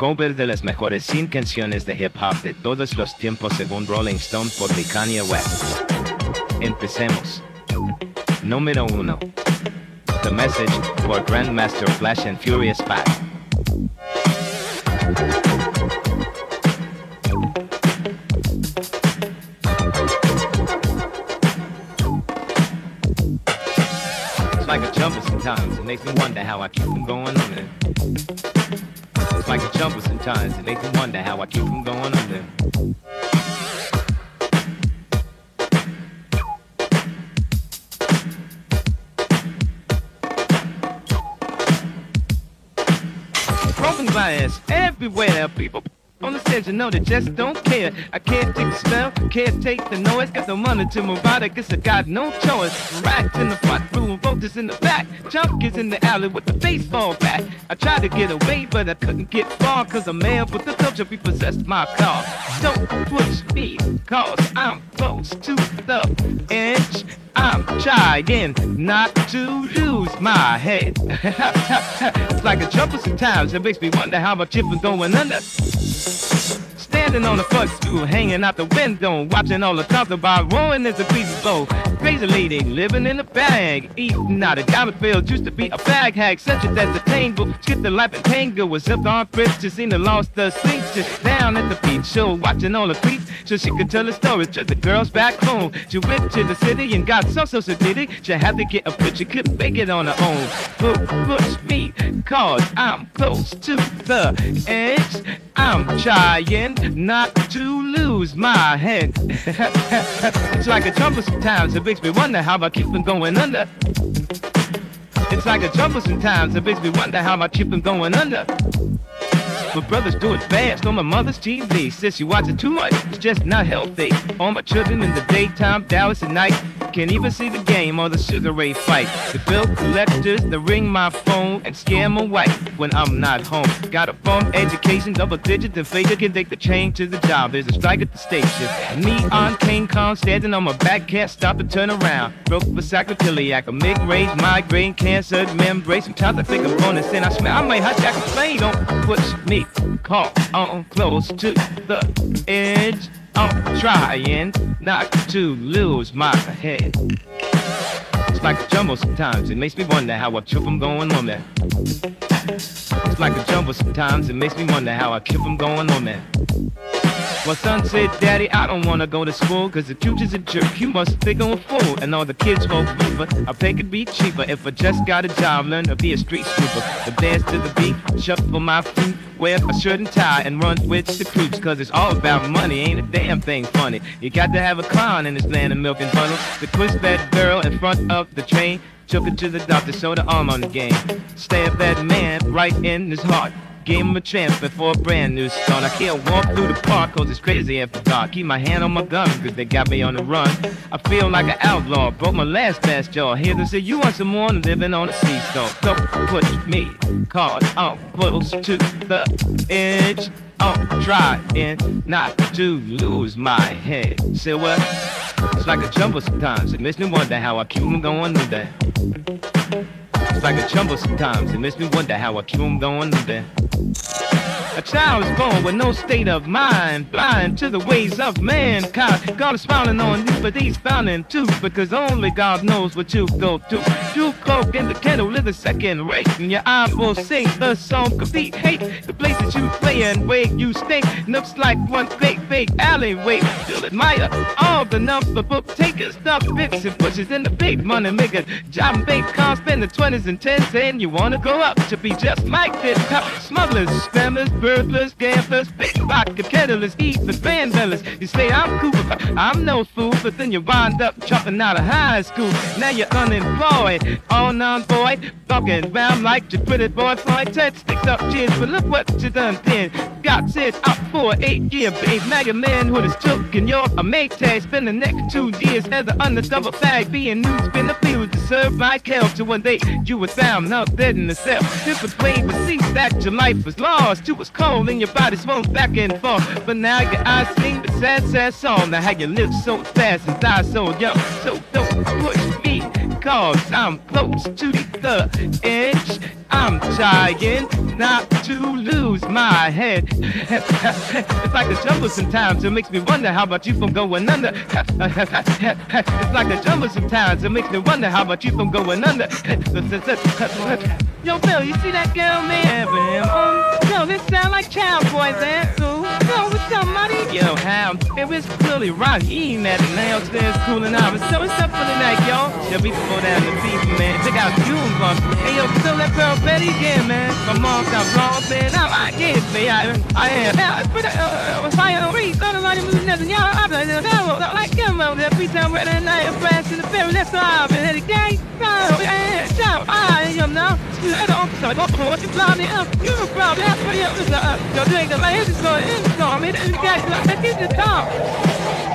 cover de las mejores 100 canciones de hip hop de todos los tiempos según Rolling Stone por Kanye West. Empecemos. Número 1. The Message por Grandmaster Flash and Furious Five. It's like a jumble sometimes, it makes me wonder how I keep from going under. It's like a jumble sometimes, it makes me wonder how I keep from going under. Broken bias everywhere, there are people on the stage, you know, they just don't care. I can't take the smell, can't take the noise. Got no money to move out, I guess I got no choice. Racks in the front room, voters in the back. Junk is in the alley with the face fall back. I tried to get away, but I couldn't get far, cause a man with the culture repossessed my car. Don't push me, cause I'm close to the edge. I'm trying not to lose my head. It's like a jumper sometimes, it makes me wonder how my chip is going under. Standing on the front stool, hanging out the window, watching all the talk about ruin is a crazy flow. Crazy lady living in a bag, eating out of diamond fields, used to be a bag hag, such as that's attainable. Skipped the life and tango, was up on bridges, seen the lost the sleep, just down at the beach show, watching all the tweets, so she could tell the stories to the girls back home. She went to the city and got so sadistic, she had to get a picture, couldn't make it on her own. But push me, cause I'm close to the edge. I'm trying not to lose my head. It's like a jumble sometimes, it makes me wonder how I keep from going under. It's like a jumble sometimes, it makes me wonder how I keep from going under. But brothers do it fast on my mother's TV. Says she watches too much, it's just not healthy. All my children in the daytime, Dallas at night. Can't even see the game or the Sugar Ray fight. The bill collectors that ring my phone and scare my wife when I'm not home. Got a bum education, double digits and faker can take the chain to the job. There's a strike at the station. Neon King Kong standing on my back, can't stop to turn around. Broke for sacroiliac, a mid-range migraine, cancer membrane. Sometimes I think I'm bonus and I smell. I might hush, I complain. Don't push me, call on close to the edge. I'm trying not to lose my head. It's like a jumble sometimes, it makes me wonder how I trip from going on there. It's like a jumble sometimes, it makes me wonder how I trip from going on there. My son said, Daddy, I don't wanna go to school, cause the future's a jerk, you must think I'm a fool. And all the kids smoke reefer, I think it'd be cheaper if I just got a job, learn to be a street sweeper. The dance to the beat, shuffle my feet, wear a shirt and tie, and run with the creeps, cause it's all about money, ain't a damn thing funny. You got to have a clown in this land of milk and funnel. To twist that girl in front of the train, took her to the doctor, showed her arm on the game. Stabbed that man right in his heart. Gave him a chance before a brand new start. I can't walk through the park cause it's crazy after dark. Keep my hand on my gun cause they got me on the run. I feel like an outlaw, broke my last jaw. Hear them say you want some more, living on a seesaw. Don't push me, cause I'm close to the edge. I'm trying not to lose my head. Say what? It's like a jumble sometimes, it makes me wonder how I keep them going today. It's like a jumble sometimes, it makes me wonder how I keep them going today. A child is born with no state of mind, blind to the ways of mankind. God is smiling on you, but he's frowning too, because only God knows what you go through. You coke in the kettle, live a second rate, and your eye will sing the song complete hate. The places you play and where you stink looks like one fake alleyway. Still admire all the number book takers, stuff fixes and pushes in the big money maker. Job and bake cars, spend the 20s and 10s, and you wanna go up to be just like this. Smugglers, spammers, burglars, gamblers, pickpocket kettlers, even vandals. You say I'm cool, but I'm no fool, but then you wind up jumping out of high school. Now you're unemployed, all non-void, fucking round like your pretty boy Floyd. Ted sticks up cheers, but look what you done then. God says out for an 8-year babe. Now your manhood is took and you're a Maytag. Spend the next 2 years as an undercover fag, being new, spin the field to serve like hell. To one day you were found out dead in the cell. This was way to see that your life was lost. You was cold and your body swung back and forth, but now your eyes sing the sad song. Now how you live so fast and die so young. So don't push me, cause I'm close to the edge. I'm trying not to lose my head. It's like the jungle sometimes, it makes me wonder how about you from going under. It's like the jungle sometimes, it makes me wonder how about you from going under. Yo, Bill, you see that girl, man? Yo, this sound like child boys, ass, too. Yo, what's up, buddy? Yo, how? It was really rocking that nail stairs cooling off. So what's up for the night, y'all? Yo, we go down to beef, man. Check out June Bump. Hey, yo, still that girl Betty again, man. My mom got wrong, man. I can't say I am.